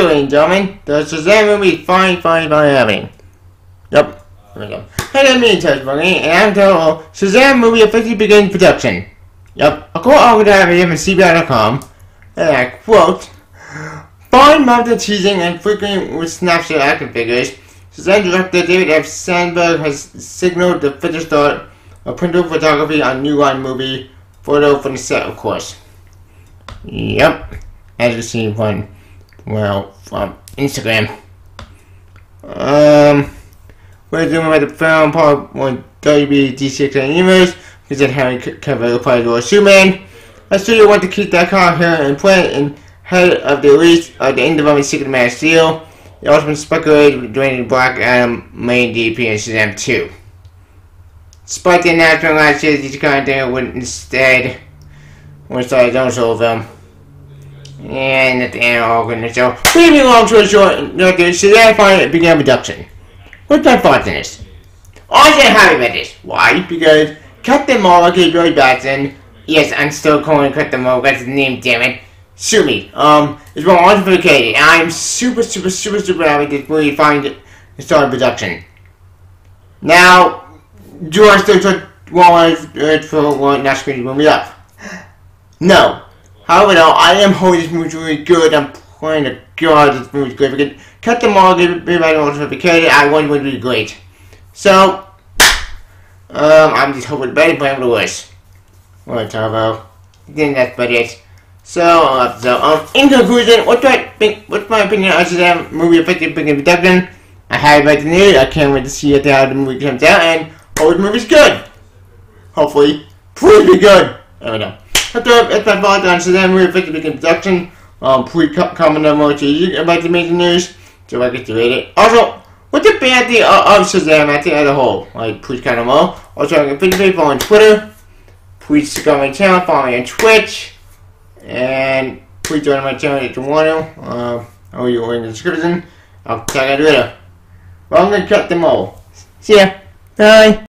doing, gentlemen? The Shazam movie finally having. Yep. There we go. Hey, I'm me, and I'm Total. Shazam movie officially begins production. Yep. A quote over there from cbi.com. And I quote, 5 months of teasing and frequent with snapshot action figures, Shazam director David F. Sandberg has signaled the finished start of printable photography on New Line movie photo from the set, of course. Yep. As you see from, well, from Instagram. We're doing about the film part on WB DC Universe. We said Harry Cavill applied to Superman. I still want to keep that car here and play it in ahead of the release of the end of the Secret Man of Steel. It also been speculated during the Black Adam main DP and Shazam 2. Despite the announcement last year, DC content would instead want to start its own solo film. And at the end of all goodness, so pretty long story short, Shazam finally began production. What's my thoughts on this? I wasn't happy about this. Why? Because Captain Marvel gave Billy Batson. Yes, I'm still calling Captain Marvel. That's his name, damn it. Sue me. It's been authenticated, and I am super happy to really find it and start production. Now, do I still try for not screen to move it up? No. However, though, I am hoping this movie's really good. I'm praying to God this movie's good because Captain Marvel gave authenticated. I want it to be great. So, I'm just hoping better plan for the worst. What I talk about? I think that's about it. So, in conclusion, what do I think? What's my opinion on Shazam movie effective production? I highly like the news. I can't wait to see how the movie comes out, and hope the movie's good. Hopefully, please be good. There we go. That's my thoughts on Shazam movie effective production. Please comment down below about the major news so I get to read it. Also, what's the bad idea of Shazam I think as a whole? Like, please comment below. Also, I can follow on Twitter. Please subscribe to my channel. Follow me on Twitch. And please join my channel if you want to. I'll leave it in the description. I'll tag you later. Well, I'm going to cut them all. See ya. Bye.